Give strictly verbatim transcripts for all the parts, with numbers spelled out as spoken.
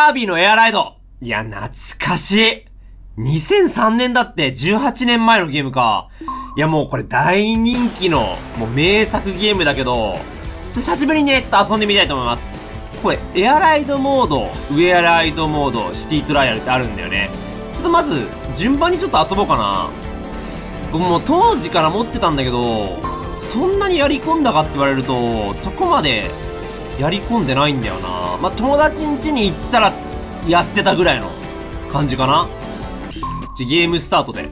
カービィのエアライド。いや、懐かしい。にせんさんねんだってじゅうはちねんまえのゲームか。いや、もうこれ大人気の、もう名作ゲームだけど、ちょっと久しぶりにね、ちょっと遊んでみたいと思います。これ、エアライドモード、ウェアライドモード、シティトライアルってあるんだよね。ちょっとまず、順番にちょっと遊ぼうかな。僕もう当時から持ってたんだけど、そんなにやり込んだかって言われると、そこまでやり込んでないんだよな。まあ、友達ん家に行ったらやってたぐらいの感じかな。じゃ、ゲームスタートで。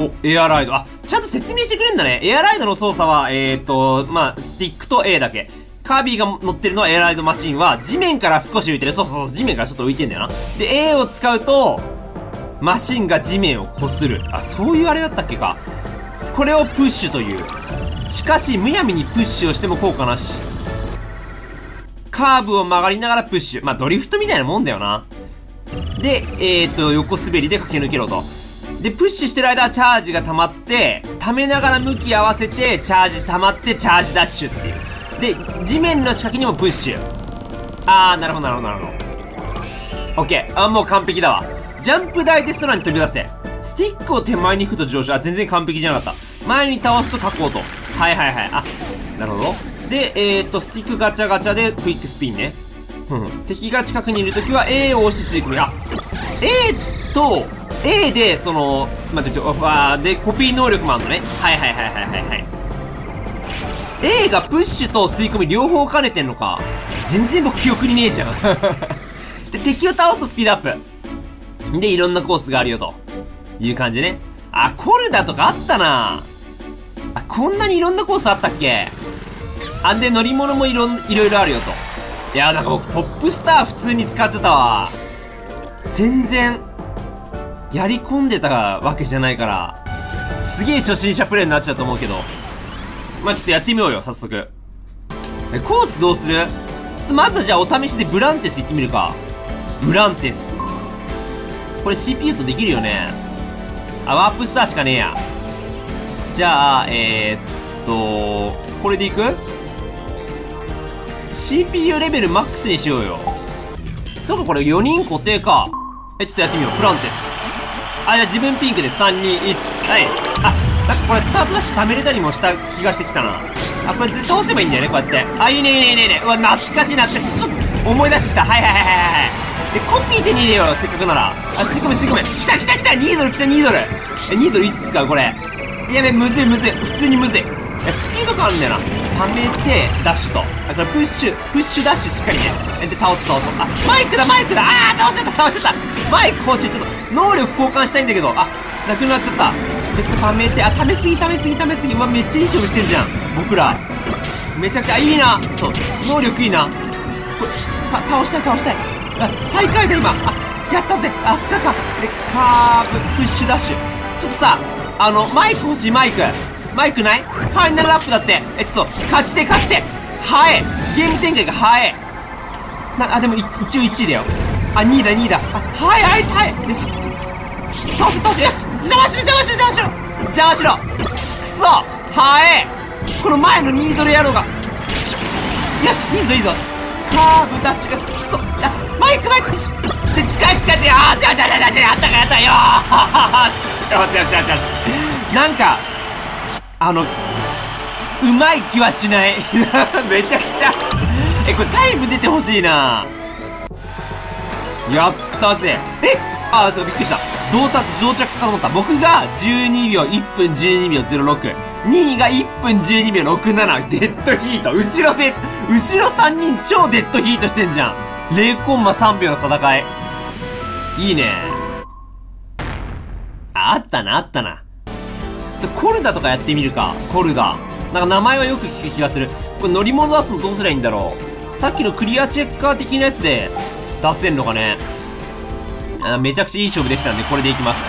お、エアライド。あ、ちゃんと説明してくれるんだね。エアライドの操作は、えーと、まあ、スティックと A だけ。カービィが乗ってるのはエアライドマシンは、地面から少し浮いてる。そうそうそう、地面からちょっと浮いてんだよな。で、A を使うと、マシンが地面を擦る。あ、そういうあれだったっけか。これをプッシュという。しかし、むやみにプッシュをしても効果なし。カーブを曲がりながらプッシュ。まあ、ドリフトみたいなもんだよな。で、えーと、横滑りで駆け抜けろと。で、プッシュしてる間はチャージが溜まって、溜めながら向き合わせて、チャージ溜まって、チャージダッシュっていう。で、地面の仕掛けにもプッシュ。あー、なるほど、なるほど、なるほど。オッケー。あ、もう完璧だわ。ジャンプ台で空に飛び出せ。スティックを手前に引くと上昇。あ、全然完璧じゃなかった。前に倒すと確保と。はいはいはい。あ、なるほど。で、えーと、スティックガチャガチャでクイックスピンね。うん。敵が近くにいるときは A を押して吸い込み。あ、A と、A で、その、待って、あー、で、コピー能力もあるのね。はいはいはいはいはいはい。A がプッシュと吸い込み両方兼ねてんのか。全然僕記憶にねえじゃん。で、敵を倒すとスピードアップ。で、いろんなコースがあるよと。いう感じね。あ、コルダとかあったな。あ、こんなにいろんなコースあったっけ。あんで乗り物もいろん、いろいろあるよと。いやー、なんか僕、ポップスター普通に使ってたわ。全然、やり込んでたわけじゃないから、すげえ初心者プレイになっちゃうと思うけど。まあ、ちょっとやってみようよ、早速。え、コースどうする？ちょっとまずはじゃあお試しでブランテス行ってみるか。ブランテス。これ シーピーユー とできるよね。あ、ワープスターしかねえや。じゃあ、えーっと、これでいく？シーピーユー レベルマックスにしようよ。そうか、これよにん固定か。え、ちょっとやってみよう。プランテス。あ、じゃあ自分ピンクです。さん、に、いち。はい。あ、なんかこれスタートダッシュ溜めれたりもした気がしてきたな。あ、これで倒せばいいんだよね、こうやって。あ、いいね、いいね、いいね、いいね。うわ、懐かしいなって。ちょっと思い出してきた。はいはいはいはいはい。で、コピー手に入れよう、せっかくなら。あ、吸い込め、吸い込め。来た来た来た！ に ドル来た、にドル。え、にドルいつ使うこれ。やべ、むずいむずい。普通にむずい。スピード感あるんだよな。溜めて、ダッシュと。だからプッシュ、プッシュダッシュしっかりね。で、倒す倒す。あ、マイクだマイクだ。あー、倒しちゃった倒しちゃった。マイク欲しい。ちょっと、能力交換したいんだけど。あ、なくなっちゃった。で、これ溜めて、あ、溜めすぎ溜めすぎ溜めすぎ。うわ、めっちゃいい勝負してるじゃん。僕ら。めちゃくちゃ、あ、いいな。そう、能力いいな。これ、た、倒したい倒したい。あ、最下位だ今。あ、やったぜ。アスカか。で、カーブ、プッシュダッシュ。ちょっとさ、あの、マイク欲しいマイク。マイクない？ファイナルラップだって。え、ちょっと、勝ちて勝ちて。はえ。ゲーム展開がはえ。な、あ、でも、一応いちいだよ。あ、にいだ、にいだ。あ、はい、はい、はい。よし。倒せ、倒せ、よし。邪魔しろ、邪魔しろ、邪魔しろ。邪魔しろ。くそ。はえ。この前のにドル野郎が。よし、いいぞ、いいぞ。カーブダッシュが、くそ。あ、マイク、マイク。で、使え、使え、使え。あー、じゃあ、じゃあ、じゃあ、じゃあ、あったか、あったよー。よし、よし、よし、よし。なんか、あの、うまい気はしない。めちゃくちゃ。え、これタイム出てほしいな。やったぜ。え、あ、そう、びっくりした。到達、到着かと思った。僕がじゅうにびょう、いっぷんじゅうにびょうゼロろく。にいがいっぷんじゅうにびょうろくじゅうなな。デッドヒート。後ろで、後ろさんにん超デッドヒートしてんじゃん。れいコンマさんびょうの戦い。いいね。あ、あったな、あったな。コルダとかやってみるか。コルダ。なんか名前はよく聞く気がする。これ乗り物出すのどうすりゃいいんだろう。さっきのクリアチェッカー的なやつで出せんのかね。あ、めちゃくちゃいい勝負できたんで、これでいきます。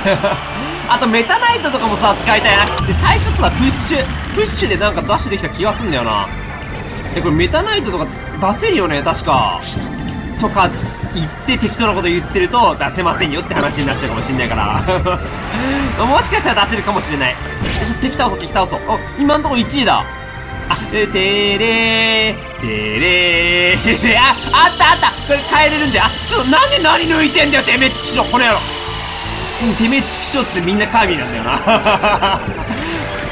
あとメタナイトとかもさ、使いたいな。で、最初はプッシュ。プッシュでなんかダッシュできた気がすんだよな。え、これメタナイトとか出せるよね、確か。とか言って適当なこと言ってると出せませんよって話になっちゃうかもしんないからもしかしたら出せるかもしれない。ちょっと敵倒そう敵倒そう。あ、今んところいちいだ。あ、でてれーでれーあ、あったあったこれ変えれるんだよ。あ、ちょっとなんで何抜いてんだよ、てめえつきしょう、この野郎。うん、てめえつきしょうっつってみんなカービィなんだよな。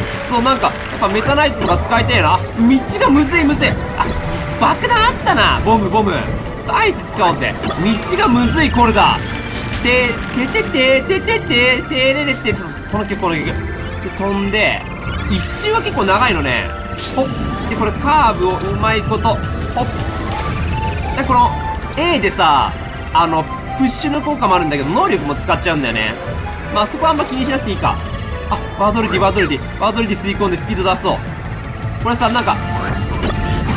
くそ、なんか、やっぱメタナイトとか使いたいな。道がむずいむずい。あ、爆弾あったな、ボムボム。ちょっとアイス使おうぜ。道がむずい、これだ。て、てててててて、てれれって、ちょっとこの曲、この曲。で、飛んで、一周は結構長いのね。ほっ。で、これカーブをうまいこと。ほっ。で、この A でさ、あの、プッシュの効果もあるんだけど、能力も使っちゃうんだよね。まあ、そこはあんま気にしなくていいか。あ、ワードルディ、ワードルディ。ワードルディ吸い込んでスピード出そう。これさ、なんか、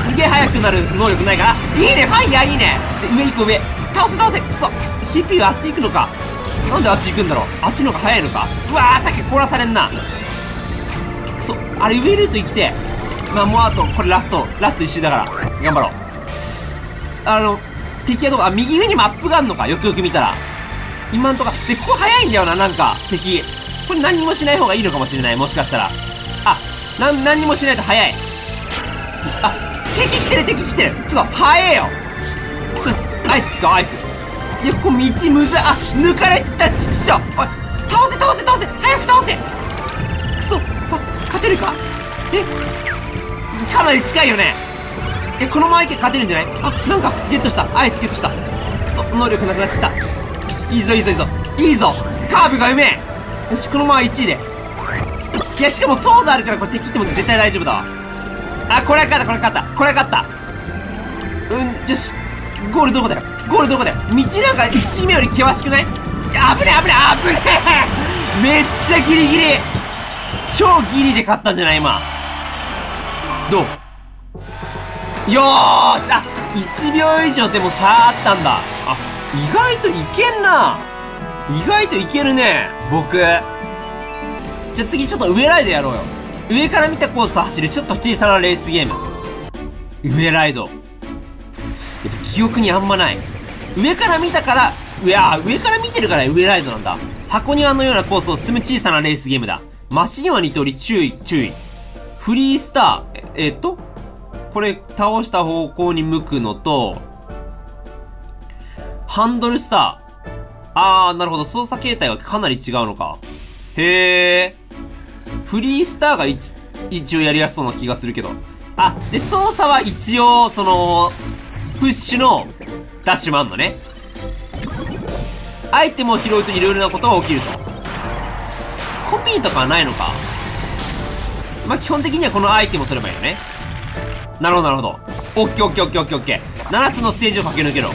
すげえ速くなる能力ないから。いいね、ファイヤーいいね。で、上行こう、上。倒せ倒せ、くそ シーピーユー あっち行くのか。なんであっち行くんだろう。あっちの方が早いのか。うわー、さっき凍らされんな。くそ、あれ上ルート生きて。まあもうあとこれラストラスト一周だから頑張ろう。あの敵はどこ、あ、右上にマップがあるのか。よくよく見たら今んとこで、ここ早いんだよな。なんか敵これ何もしない方がいいのかもしれない、もしかしたら。あな何もしないと早い。あ、敵来てる敵来てる。ちょっと早えよ。そうです。アイス使おう、アイス。いや、ここ道むずい。あ、抜かれつった、ちくしょう。おい、倒せ倒せ倒せ、早く倒せ。くそ、あ、勝てるか。え、かなり近いよね。え、このままいけば勝てるんじゃない。あ、なんか、ゲットした、アイスゲットした。くそ、能力なくなっちゃった。いいぞいいぞいいぞ。いいぞ、カーブがうめえ。よし、このままいちいで。いや、しかもソードあるから、これ敵っても絶対大丈夫だわ。あ、これは勝った、これは勝った、これは勝った。うん、よし。ゴールどこだよ、ゴールどこだよ。道なんか一周目より険しくない。あぶねあぶねあぶねえ。めっちゃギリギリ、超ギリで勝ったんじゃない今。どうよーし。あ、いちびょう以上でも差あったんだ。あ、意外といけんな。意外といけるね僕。じゃあ次ちょっと上ライドやろうよ。上から見たコースを走るちょっと小さなレースゲーム、上ライド。記憶にあんまない。上から見たから、いや、上から見てるから上ライドなんだ。箱庭のようなコースを進む小さなレースゲームだ。マシンはに通り、注意、注意。フリースター、え、えっと、これ、倒した方向に向くのと、ハンドルスター。あー、なるほど。操作形態はかなり違うのか。へー。フリースターが一、一応やりやすそうな気がするけど。あ、で、操作は一応、その、プッシュのダッシュもあんのね。アイテムを拾うといろいろなことが起きると。コピーとかはないのか。まあ、基本的にはこのアイテムを取ればいいよね。なるほどなるほど。オッケーオッケーオッケーオッケーオッケー。ななつのステージを駆け抜けろ。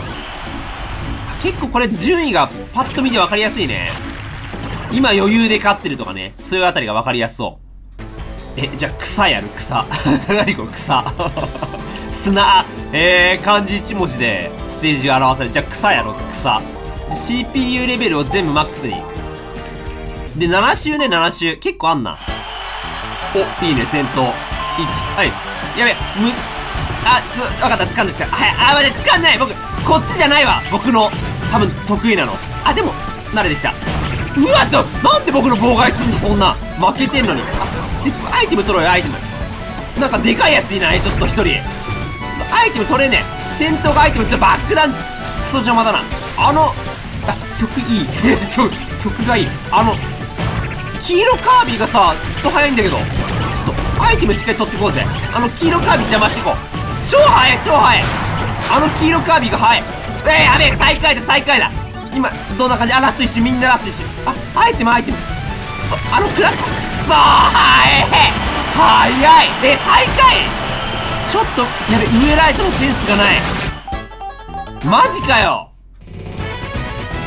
結構これ順位がパッと見て分かりやすいね。今余裕で勝ってるとかね。そういうあたりが分かりやすそう。え、じゃあ草やる草。何これ草。砂、えー、漢字いち文字でステージが表される。じゃあ草やろ草。 シーピーユー レベルを全部マックスにでなな周ね。なな周結構あんな。お、いいね。先頭いち、はい、やべえ、むあちょ分かった。掴んできた。はい、あ待って、掴んでない。僕こっちじゃないわ。僕の多分得意なの。あでも慣れてきた。うわっとなんで僕の妨害すんの。そんな負けてんのに。あでアイテム取ろうよ。アイテムなんかでかいやついない。ちょっとひとりアイテム取れねえ。戦闘がアイテム、ちょ、バックダウン。クソ邪魔だな。あの、あ、曲いい。曲、曲がいい。あの、黄色カービィがさ、ずっと速いんだけど。ちょっと、アイテムしっかり取ってこうぜ。あの、黄色カービィ邪魔してこう。超速い、超速い。あの、黄色カービィが速い。えー、やべえ、最下位だ、最下位だ。今、どんな感じ。あ、ラスト一周、みんなラスト一周。あ、アイテム、アイテム。くそ、あのクラッコ。くそー、速い。速い。え、最下位。ちょっと、やべ、上ライトのセンスがない。マジかよ。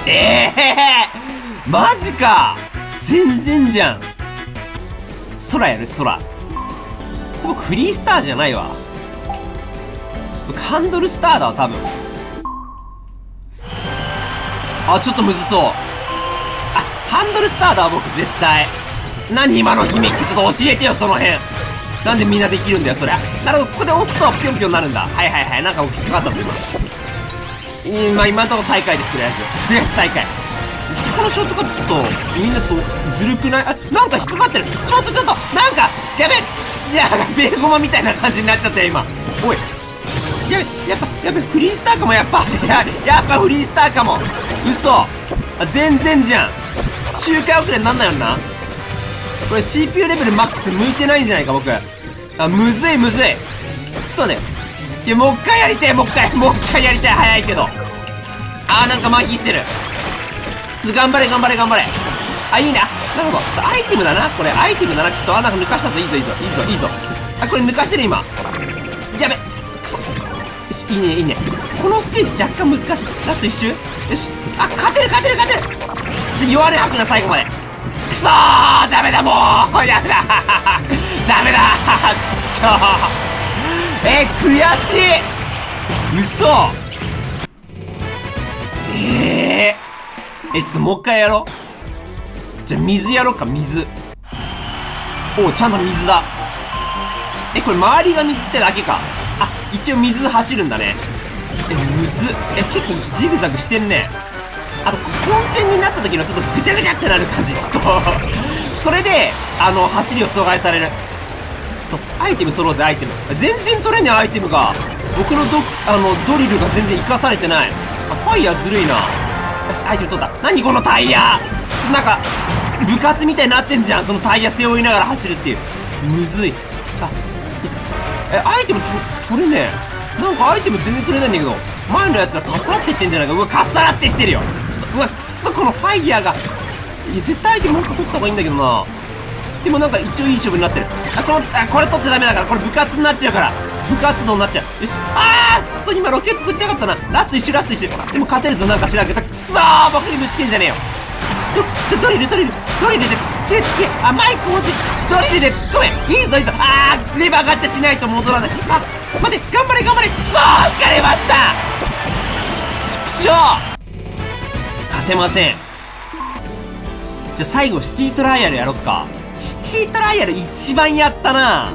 ええー、マジか。全然じゃん。空やる、空。僕、フリースターじゃないわ。僕、ハンドルスターだわ、多分。あ、ちょっとむずそう。あ、ハンドルスターだわ、僕、絶対。何今のギミック、ちょっと教えてよ、その辺。なんでみんなできるんだよ、そりゃ。なるほど、ここで押すとぴょんぴょんなるんだ。はいはいはい、なんか引っかかったぞ、今。えー、まあ今のところ最下位です、とりあえず。とりあえず最下位。そこのショートカットちょっと、みんなちょっとずるくない。あ、なんか引っかかってる。ちょっとちょっと、なんか、やべえ、リアがベーゴマみたいな感じになっちゃったよ今。おい、やべ、やっぱやべ、フリースターかも。やっぱややっぱフリースターかも。嘘、あ、全然じゃん。周回遅れになんないよなこれ。 シーピーユー レベルマックス向いてないんじゃないか僕。あ、むずいむずい。ちょっとね、いやもう一回やりたい、もう一回もう一回やりたい。早いけど、あーなんか麻痺してる。ちょっと頑張れ頑張れ頑張れ。あ、いいな。なるほど、ちょっとアイテムだなこれ。アイテムだなきっと。あ、なんか抜かしたぞ。いいぞいいぞいいぞいいぞ。あ、これ抜かしてる今。やべ、ちょっとクソ。よし、いいねいいね。このステージ若干難しい。ラスト一周。よし、あ、勝てる勝てる勝てる。ちょっと弱音吐くな最後まで。くそー、ダメだもうやだダメだちくしょう。えー、悔しい。嘘。えー、えちょっともう一回やろう。じゃあ水やろうか、水。おお、ちゃんと水だ。え、これ周りが水ってだけか。あ、一応水走るんだね。え、むず。え、結構ジグザグしてんね。あと混戦になった時のちょっとぐちゃぐちゃってなる感じ、ちょっとそれであの走りを阻害される。ちょっとアイテム取ろうぜ。アイテム全然取れねえ。アイテムが僕の ド, あのドリルが全然活かされてない。あ、ファイヤーずるいな。よし、アイテム取った。何このタイヤ。ちょっとなんか部活みたいになってんじゃん。そのタイヤ背負いながら走るっていう、むずい。あ、ちょっとえアイテム取れねえ。なんかアイテム全然取れないんだけど、前のやつらかっさらっていってんじゃないか。うわ、かっさらっていってるよ。ちょっとうわ、くっそ、このファイヤーが。いや、絶対アイテムもっと取った方がいいんだけどな。でもなんか一応いい勝負になってる。あ、この、あ、これ取っちゃダメだから、これ部活になっちゃうから。部活動になっちゃう。よし。あー、くそ、今ロケット取りたかったな。ラスト一周、ラスト一周。でも勝てるぞ、なんか知らんけど。くそー、僕にぶつけんじゃねえよ。ド、ドリル、ドリル、ドリルで、つけつけ。あ、マイク欲しい。ドリルで突っ込め。いいぞ、いいぞ。あー、レバーガチャしないと戻らない。あ、待て、頑張れ頑張れ。くそー、引かれました。ちくしょう、勝てません。じゃあ最後シティトライアルやろっか。シティトライアル一番やったな。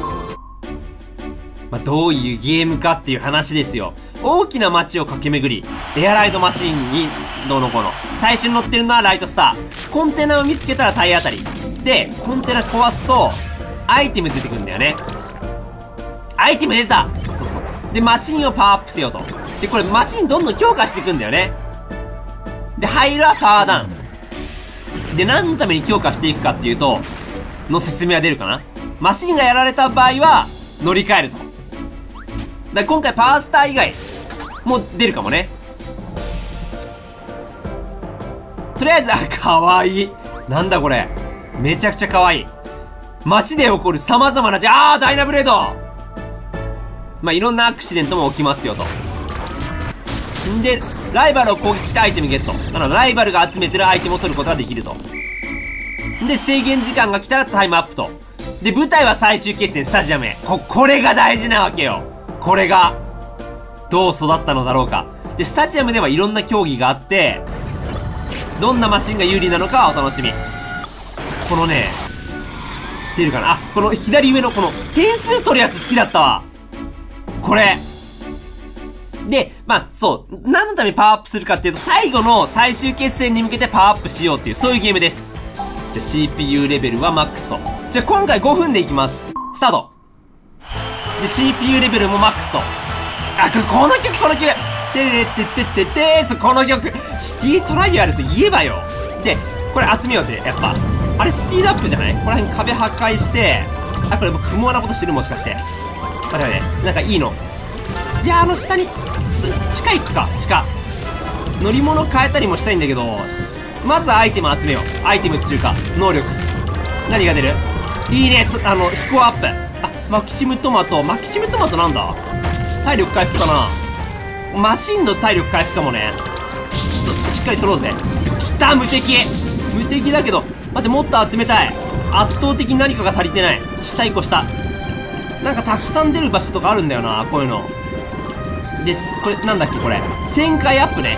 まあ、どういうゲームかっていう話ですよ。大きな街を駆け巡り、エアライドマシーンにどうのこうの。最初に乗ってるのはライトスター。コンテナを見つけたら体当たりで、コンテナ壊すとアイテム出てくるんだよね。アイテム出た。そうそう。で、マシンをパワーアップせよと。で、これマシンどんどん強化していくんだよね。で、ハイルはパワーダウン。で、何のために強化していくかっていうと、の説明は出るかな。マシンがやられた場合は、乗り換えると。だから今回パワースター以外も出るかもね。とりあえず、あ、かわいい。なんだこれ。めちゃくちゃかわいい。街で起こる様々な、じゃあ、ダイナブレード。まあ、いろんなアクシデントも起きますよと。んで、ライバルを攻撃したアイテムゲット。なので、ライバルが集めてるアイテムを取ることができると。んで、制限時間が来たらタイムアップと。で、舞台は最終決戦、スタジアムへ。こ、これが大事なわけよ。これが、どう育ったのだろうか。で、スタジアムではいろんな競技があって、どんなマシンが有利なのかはお楽しみ。このね、出るかな。あ、この左上のこの、点数取るやつ好きだったわ。これで、まあ、そう何のためにパワーアップするかっていうと、最後の最終決戦に向けてパワーアップしようっていう、そういうゲームです。じゃあ シーピーユー レベルはマックスと。じゃあ今回ごふんでいきます。スタートで シーピーユー レベルもマックスと。あ、これこの曲この曲てれってってっててー、この曲シティトライアルといえばよ。でこれ集めようぜ。やっぱあれスピードアップじゃない。ここら辺壁破壊して。あ、これもう不毛なことしてる、もしかして。あれね、なんかいいの。いや、あの下にちょっと地下行くか。地下乗り物変えたりもしたいんだけど、まずアイテム集めよう。アイテムっていうか能力。何が出る。いいね、あの飛行アップ。あ、マキシムトマト。マキシムトマトなんだ。体力回復かな。マシンの体力回復かもね。ちょっとしっかり取ろうぜ。きた、無敵無敵だけど、待って、もっと集めたい。圧倒的に何かが足りてない。下行こう、下。なんかたくさん出る場所とかあるんだよな、こういうの。で、これ、なんだっけこれ。せんかいアップね。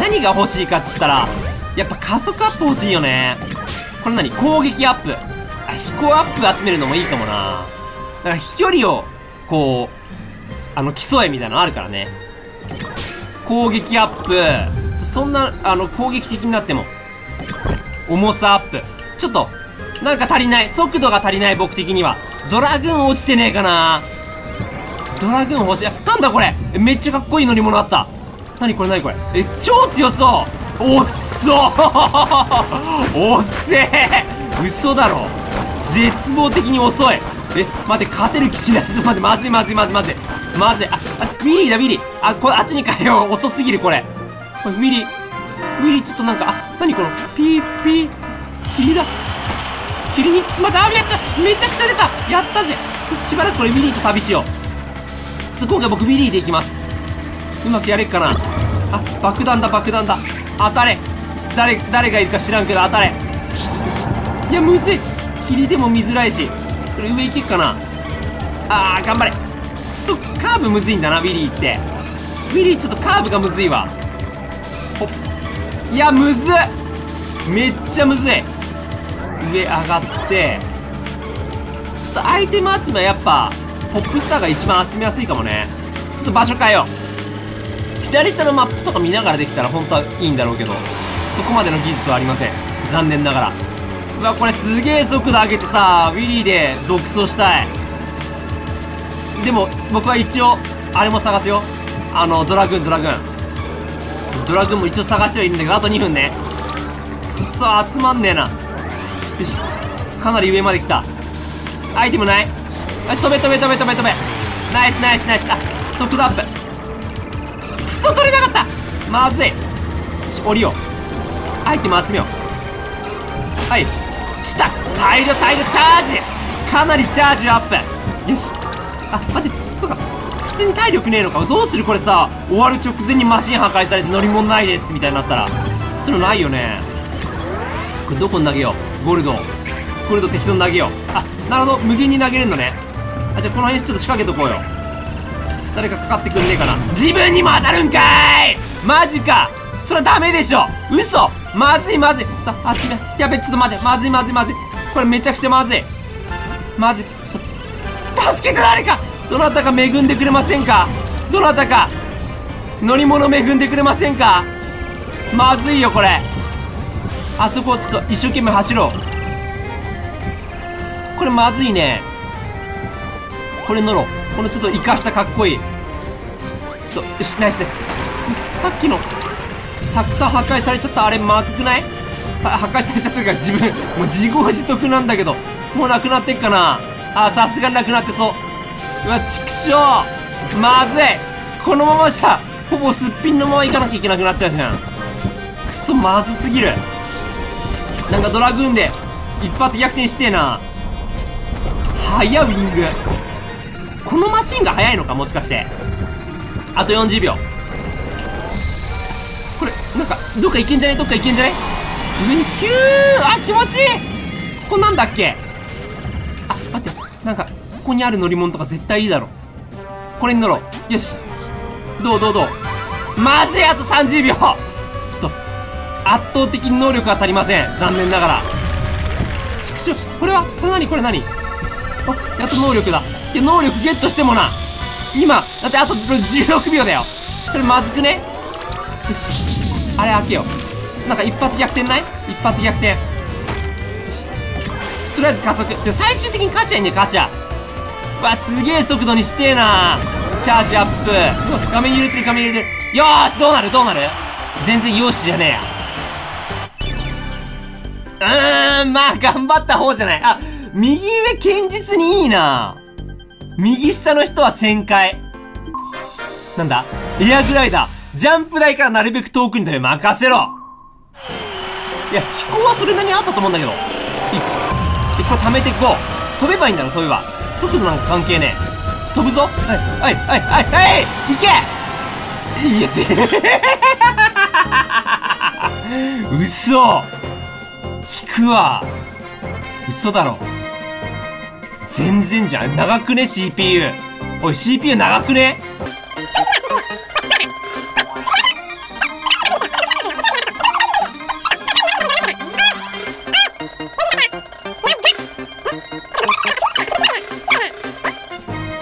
何が欲しいかっつったら、やっぱ加速アップ欲しいよね。これ何、攻撃アップ。あ、飛行アップ集めるのもいいかもな。だから飛距離を、こう、あの、競えみたいなのあるからね。攻撃アップ。そんな、あの、攻撃的になっても。重さアップ。ちょっと、なんか足りない。速度が足りない、僕的には。ドラグーン落ちてねえかな。ドラグーン欲しい。なんだこれ、めっちゃかっこいい乗り物あった。なにこれ、なにこれ、え、超強そう。おっそーおっせえ、嘘だろ、絶望的に遅い。え、待って、勝てる気しない。ちょっと待って、まずいまずいまずいまずいまずい。あっ、ミリーだミリー。あ、これあっちに変えよう、遅すぎるこれ。これミリーミリーちょっとなんか、あ、なにこのピーピー、霧だ、霧に包まれた。あ、やった、めちゃくちゃ出た、やったぜ。しばらくこれミリーと旅しよう。ちょっと今回僕ミリーでいきます。うまくやれっかな。あ、爆弾だ爆弾だ、当たれ。誰誰がいるか知らんけど当たれ。よし、いやむずい、霧でも見づらいし、これ上行けっかな。あー、頑張れ。くそ、カーブむずいんだなミリーって。ミリーちょっとカーブがむずいわ。ほっ、いやむずっ、めっちゃむずい。上上がって、ちょっとアイテム集めはやっぱポップスターが一番集めやすいかもね。ちょっと場所変えよう。左下のマップとか見ながらできたら本当はいいんだろうけど、そこまでの技術はありません、残念ながら。うわ、これすげえ速度上げてさ、ウィリーで独走したい。でも僕は一応あれも探すよ、あのドラグーン、ドラグーンドラグーンも一応探してはいるんだけど、あとにふんね。くっそ、集まんねえな。よし、かなり上まで来た。アイテムない。あ、飛べ飛べ飛べ飛べ飛べ、ナイスナイスナイス。あ、速度アップ。クソ、取れなかった、まずい。よし、降りよう、アイテム集めよう。はい、来た、大量大量チャージ、かなりチャージアップ。よし、あ、待って、そうか、普通に体力ねえのか。どうするこれさ、終わる直前にマシン破壊されて乗り物ないですみたいになったら、そういうのないよね。これどこに投げよう、ゴールド、ゴールド適当に投げよう。あ、なるほど、無限に投げれるのね。あ、じゃあこの辺ちょっと仕掛けとこうよ。誰かかかってくんねえかな。自分にも当たるんかい、マジか、それはダメでしょ、嘘、まずいまずい。ちょっとあっちが、やべ、ちょっと待って、まずいまずいまずい、これめちゃくちゃまずいまずい。ちょっと助けて、誰か、どなたか恵んでくれませんか、どなたか乗り物恵んでくれませんか。まずいよこれ。あそこちょっと一生懸命走ろう。これまずいね、これ乗ろう、このちょっと生かしたかっこいい。ちょっと、よし、ナイスです。さっきのたくさん破壊されちゃったあれまずくない？破壊されちゃったから自分もう自業自得なんだけど、もうなくなってっかな。あ、さすがになくなってそう。うわ、ちくしょう、まずい。このままじゃほぼすっぴんのまま行かなきゃいけなくなっちゃうじゃん。くそ、まずすぎる。なんかドラグーンで一発逆転してえな。速いウィング、このマシンが速いのか、もしかして。あとよんじゅうびょう。これなんかどっか行けんじゃね、どっか行けんじゃね。上にヒュー、あ、気持ちいい。ここなんだっけ。あ、待って、なんかここにある乗り物とか絶対いいだろ。これに乗ろう。よし、どうどうどう、まずい。あとさんじゅうびょう。圧倒的に能力が足りません、残念ながら。ちくしょう、これはこれ何、これ何。あ、やっと能力だ。いや、能力ゲットしてもな、今だってあとじゅうろくびょうだよ。これまずくね。よし、あれ開けよう。なんか一発逆転ない、一発逆転。よし、とりあえず加速。じゃ最終的にガチャいね、ガチャ。うわ、すげえ速度にしてえな。チャージアップ。画面揺れてる、画面揺れてる。よーし、どうなるどうなる、全然よしじゃねえや。うーん、まあ頑張った方じゃない。あ、右上堅実にいいな。右下の人はせんかい。なんだ、エアグライダー。ジャンプ台からなるべく遠くに飛べ、任せろ。いや、飛行はそれなりにあったと思うんだけど。いち。で、これ溜めていこう。飛べばいいんだろ、飛べば。速度なんか関係ねえ。飛ぶぞ。はい、はい、はい、はい、はい、いけ。いや、てうそ。引くわ、嘘だろ、全然じゃん。長くね シーピーユー。 おい シーピーユー 長くね。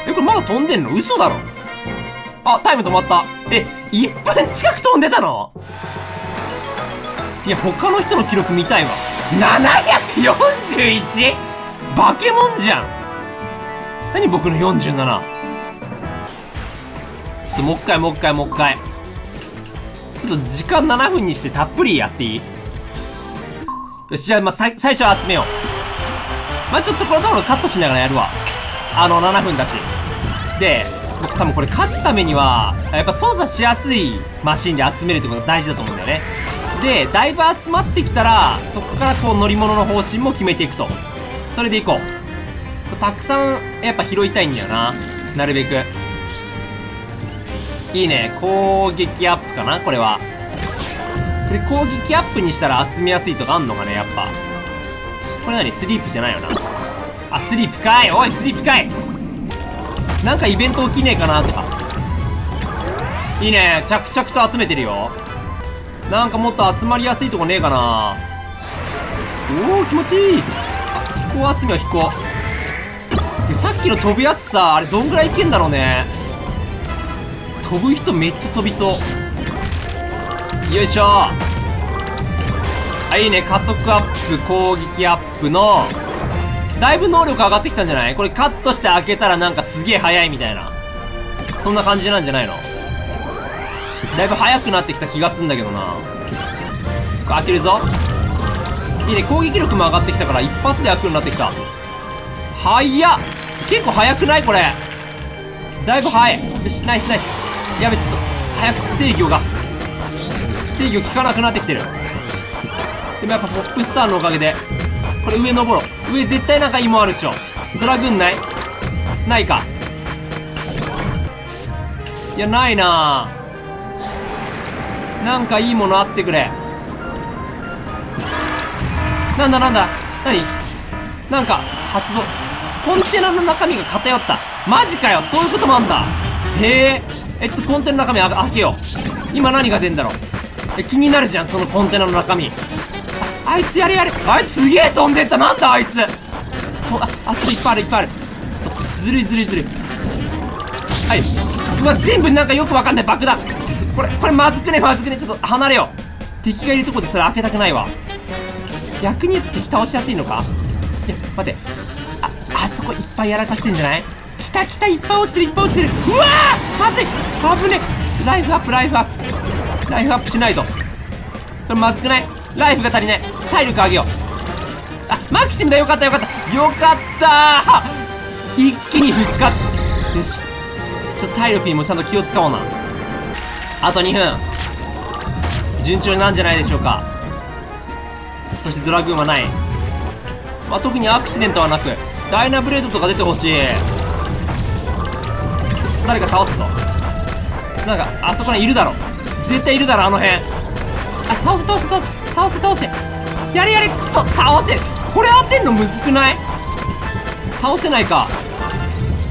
え、これまだ飛んでんの、嘘だろ。あ、タイム止まった。え、いっぷん近く飛んでたの。いや、他の人の記録見たいわ。ななひゃくよんじゅういち! バケモンじゃん。何僕のよんじゅうなな。ちょっともう一回もう一回もう一回。ちょっと時間ななふんにしてたっぷりやっていい？よし、じゃあまあ最初は集めよう。まあちょっとこのところカットしながらやるわ。あのななふんだし。で、僕多分これ勝つためには、やっぱ操作しやすいマシンで集めるってことが大事だと思うんだよね。で、だいぶ集まってきたら、そこからこう乗り物の方針も決めていくと。それでいこう。たくさんやっぱ拾いたいんだよな、なるべく。いいね、攻撃アップかなこれは。これ攻撃アップにしたら集めやすいとかあんのかね、やっぱ。これ何、スリープじゃないよな。あ、スリープかい。おいスリープかい。なんかイベント起きねえかなとか。いいね、着々と集めてるよ。なんかもっと集まりやすいとこねえかな。おお気持ちいい。あ、飛行集めは飛行。さっきの飛ぶやつさ、あれどんぐらいいけんだろうね。飛ぶ人めっちゃ飛びそう。よいしょ。あ、いいね、加速アップ、攻撃アップのだいぶ能力上がってきたんじゃない？これカットして開けたらなんかすげえ速いみたいな、そんな感じなんじゃないの？だいぶ速くなってきた気がするんだけどな。開けるぞ。いいね、攻撃力も上がってきたから一発で開くようになってきた。速っ。結構速くないこれ。だいぶ速い。よし、ナイスナイス。やべ、ちょっと早く制御が制御効かなくなってきてる。でもやっぱポップスターのおかげで。これ上登ろう。上絶対なんか芋あるでしょ。ドラグンないないか。いや、ないな。なんかいいものあってくれ。なんだなんだ、何なんか発動。コンテナの中身が偏った。マジかよ、そういうこともあんだ。へーえ、ちょっとコンテナの中身あ開けよう。今何が出んだろう。え、気になるじゃんそのコンテナの中身。 あ, あいつやれやれ。あいつすげえ飛んでった。なんだあいつ。ああ、それいっぱいあるいっぱいある。ちょっとずるいずるいずるい。はい、うわ全部なんかよくわかんない爆弾。これこれまずくねまずくね。ちょっと離れよう。敵がいるとこでそれ開けたくないわ。逆に敵倒しやすいのか。いや待て、あ、あそこいっぱいやらかしてんじゃない？来た来た、いっぱい落ちてるいっぱい落ちてる。うわーまずい、危ねえ。ライフアップライフアップライフアップしないと。これまずくない？ライフが足りない。体力上げよう。あ、マキシムだ。よかったよかったよかったー。一気に復活。よし、ちょっと体力にもちゃんと気を使おうな。あとにふん、順調なんじゃないでしょうか。そしてドラグーンはない。まあ、特にアクシデントはなく、ダイナブレードとか出てほしい。誰か倒すぞ。なんかあそこにいるだろ、絶対いるだろあの辺。あ、倒せ倒せ倒せ倒せ倒せ。やれやれ。クソ倒せ。これ当てんのむずくない？倒せないか。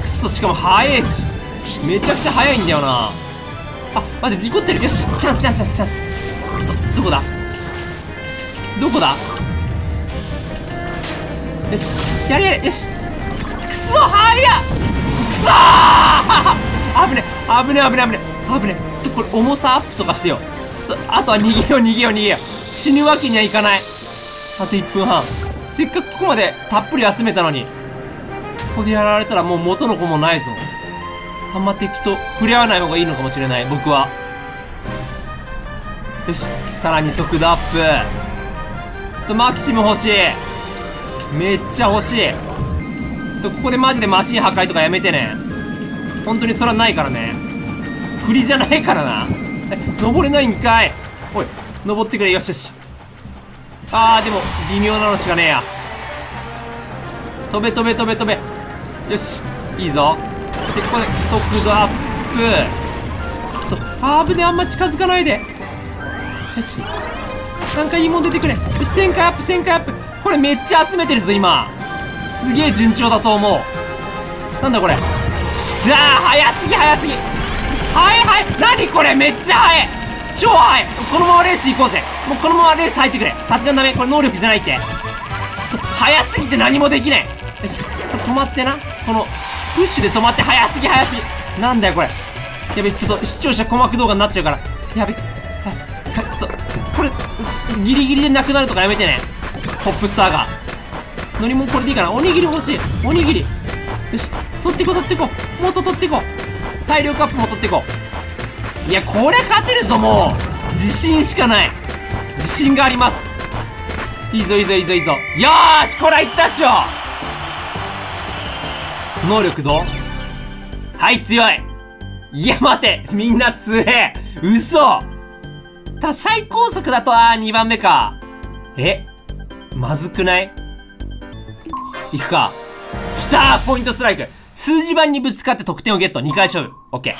クソ、しかも速いし、めちゃくちゃ速いんだよな。あ、待って、事故ってる。よし、チャンスチャンスチャンスチャンス。クソ、どこだどこだ。よし、やれやれ。よし、くそ速っ。くそー危ね危ね危ね危ね危ね。ちょっとこれ重さアップとかしてよ。ちょっとあとは逃げよう逃げよう逃げよう。死ぬわけにはいかない。あといっぷんはん。せっかくここまでたっぷり集めたのに、ここでやられたらもう元の子もないぞ。あんま敵と触れ合わない方がいいのかもしれない僕は。よし、さらに速度アップ。ちょっとマキシム欲しい。めっちゃ欲しい。ここでマジでマシン破壊とかやめてね。本当にそれはないからね。振りじゃないからな。登れないんかい。おい、登ってくれ。よしよし。あー、でも微妙なのしかねえや。飛べ飛べ飛べ飛べ。よし、いいぞ。で、ここで速度アップ。ちょっとあー、危ねえ。あんま近づかないで。よし、なんかいいもん出てくれ。よし、せんかいアップせんかいアップ。これめっちゃ集めてるぞ今。すげえ順調だと思う。なんだこれ。きたー、早すぎ早すぎ。はいはい、なにこれ、めっちゃ速い、超速い。このままレース行こうぜ。もうこのままレース入ってくれ。さすがにダメ、これ能力じゃないって。ちょっと速すぎて何もできない。よし、止まってな。このプッシュで止まって。速すぎ速すぎ。なんだよこれ。やべ、ちょっと視聴者鼓膜動画になっちゃうから。やべ、はいはい、ちょっとこれギリギリでなくなるとかやめてね。ポップスターが乗り物これでいいかな。おにぎり欲しい。おにぎりよし、取っていこう取っていこう、もっと取っていこう、体力アップも取っていこう。いや、これ勝てるぞ、もう自信しかない、自信があります。いいぞいいぞいいぞいいぞ、よーし、こらいったっしょ。能力どう？はい、強い。いや待て、みんな強え、嘘。ただ最高速だと、あーにばんめか。え、まずくない？いくか。きたー、ポイントストライク。数字盤にぶつかって得点をゲット。にかい勝負。オッケ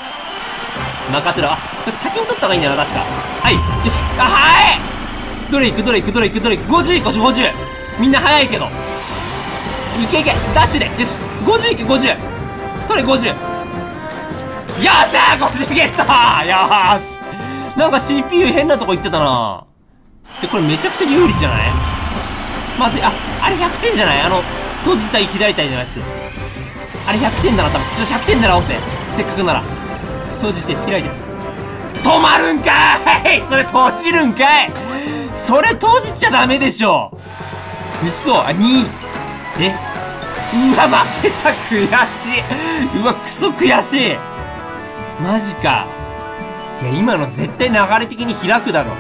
ー。任せろ。あ、これ先に取った方がいいんだよな、確か。はい。よし。あ、はい、どれいくどれいくどれいくどれいく。ごじゅういこうじゅう。みんな早いけど。いけいけ。ダッシュで。よし。ごじゅういけ、ごじゅう。取れ、ごじゅう。よっしゃー！ ごじゅう ゲットー！よーし。なんか シーピーユー 変なとこ行ってたなぁ。え、これめちゃくちゃ有利じゃない？まずい。あ、あれひゃくてんじゃない？あの、と自体左体じゃないっす。あれひゃくてんだな、多分。ちょっとひゃくてんなら押せ。せっかくなら。閉じて、開いて。止まるんかーい！それ閉じるんかい！それ閉じちゃダメでしょ！嘘。あ、に。え？うわ、負けた、悔しい。うわ、クソ悔しい。マジか。いや、今の絶対流れ的に開くだろ。